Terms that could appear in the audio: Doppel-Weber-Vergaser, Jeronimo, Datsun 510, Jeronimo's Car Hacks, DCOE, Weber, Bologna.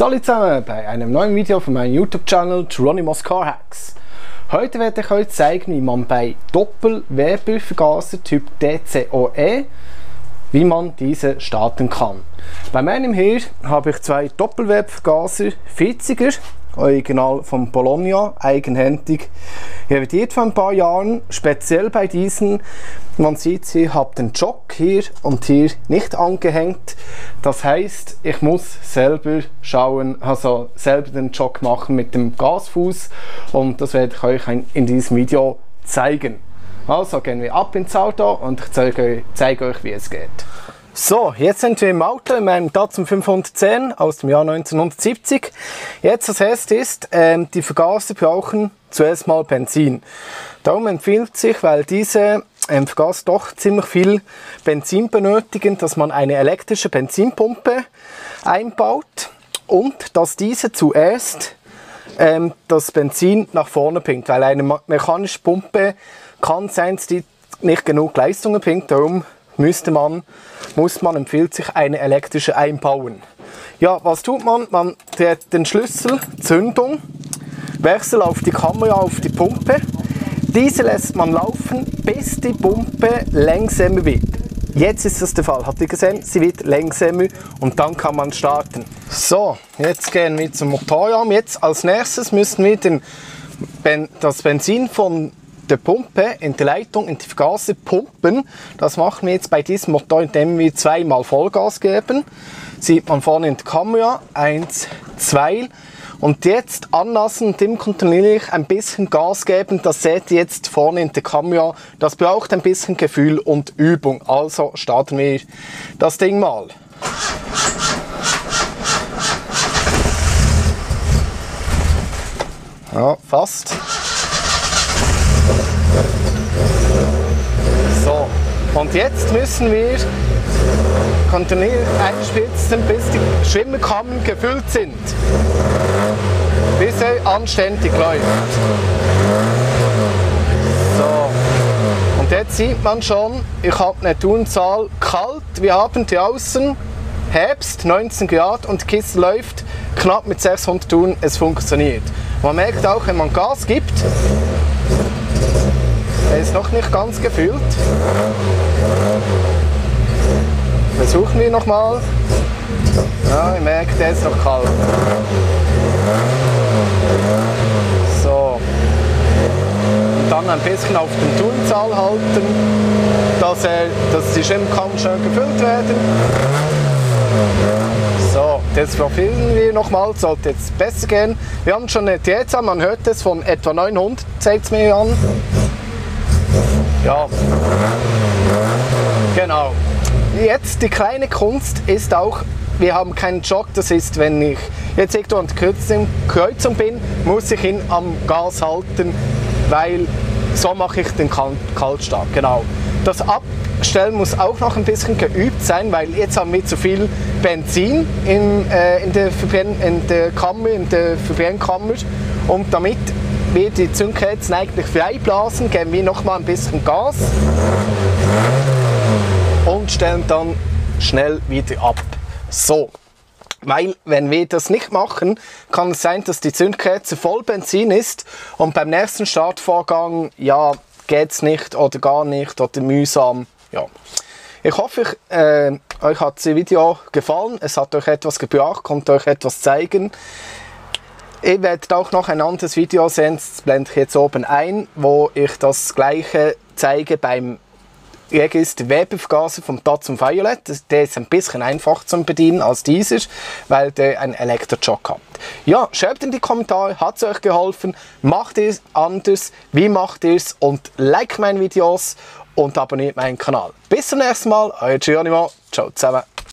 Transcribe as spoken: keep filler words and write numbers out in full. Hallo zusammen bei einem neuen Video von meinem YouTube-Channel Jeronimo's Car Hacks. Heute werde ich euch zeigen, wie man bei Doppel-Weber-Vergaser Typ D C O E, wie man diese starten kann. Bei meinem hier habe ich zwei Doppel-Weber-Vergaser vierziger, original von Bologna, eigenhändig revidiert vor ein paar Jahren. Speziell bei diesen, man sieht, ich habe den Chock hier und hier nicht angehängt. Das heißt, ich muss selber schauen, also selber den Chock machen mit dem Gasfuß, und das werde ich euch in diesem Video zeigen. Also gehen wir ab ins Auto und ich zeige, zeige euch, wie es geht. So, jetzt sind wir im Auto, in meinem Datsun fünfhundertzehn aus dem Jahr neunzehnhundertsiebzig. Jetzt das erste ist, äh, die Vergaser brauchen zuerst mal Benzin. Darum empfiehlt sich, weil diese ähm, Vergaser doch ziemlich viel Benzin benötigen, dass man eine elektrische Benzinpumpe einbaut und dass diese zuerst ähm, das Benzin nach vorne bringt, weil eine mechanische Pumpe kann sein, dass die nicht genug Leistung bringt, darum müsste man, muss man empfiehlt sich eine elektrische einbauen. Ja, was tut man? Man dreht den Schlüssel, Zündung, Wechsel auf die Kamera, auf die Pumpe. Diese lässt man laufen, bis die Pumpe langsamer wird. Jetzt ist das der Fall, habt ihr gesehen? Sie wird langsamer und dann kann man starten. So, jetzt gehen wir zum Motorraum. Jetzt als nächstes müssen wir den, das Benzin von der Pumpe in die Leitung, in die Vergaser pumpen. Das machen wir jetzt bei diesem Motor, indem wir zweimal Vollgas geben. Sieht man vorne in der Kamera, eins, zwei. Und jetzt anlassen und dem kontinuierlich ein bisschen Gas geben. Das seht ihr jetzt vorne in der Kamera. Das braucht ein bisschen Gefühl und Übung. Also starten wir das Ding mal. Ja, fast. Und jetzt müssen wir kontinuierlich einspitzen, bis die Schwimmerkammern gefüllt sind, bis er anständig läuft. So. Und jetzt sieht man schon, ich habe eine Tunzahl kalt. Wir haben draußen Herbst, neunzehn Grad, und die Kiste läuft knapp mit sechshundert Touren. Es funktioniert. Man merkt auch, wenn man Gas gibt, er ist noch nicht ganz gefüllt. Versuchen wir nochmal. Ja, ich merke, der ist noch kalt. So. Und dann ein bisschen auf den Turnzahl halten, dass, er, dass die Schwimmkammern schön gefüllt werden. So, jetzt probieren wir nochmal, sollte jetzt besser gehen. Wir haben schon eine Drehzahl, man hört es, von etwa neunhundert, zeigt es mir an. Ja, genau. Jetzt die kleine Kunst ist auch, wir haben keinen Chock, das ist, wenn ich jetzt irgendwo an der Kreuzung bin, muss ich ihn am Gas halten, weil so mache ich den Kaltstart, genau. Das Abstellen muss auch noch ein bisschen geübt sein, weil jetzt haben wir zu viel Benzin in, äh, in der Verbrennkammer, in der Verbrennkammer, und damit wir die Zündkerzen eigentlich frei blasen, geben wir noch mal ein bisschen Gas und stellen dann schnell wieder ab. So, weil wenn wir das nicht machen, kann es sein, dass die Zündkerze voll Benzin ist und beim nächsten Startvorgang ja geht's nicht oder gar nicht oder mühsam. Ja. Ich hoffe, ich, äh, euch hat das Video gefallen, es hat euch etwas gebracht, konnte euch etwas zeigen. Ihr werdet auch noch ein anderes Video sehen, das blende ich jetzt oben ein, wo ich das gleiche zeige beim Weber-Vergaser vom Datsun fünfhundertzehn. Der ist ein bisschen einfacher zu bedienen als dieser, weil der einen Elektrochock hat. Ja, schreibt in die Kommentare, hat es euch geholfen, macht ihr es anders, wie macht ihr es, und liked meine Videos und abonniert meinen Kanal. Bis zum nächsten Mal, euer Jeronimo, ciao zusammen.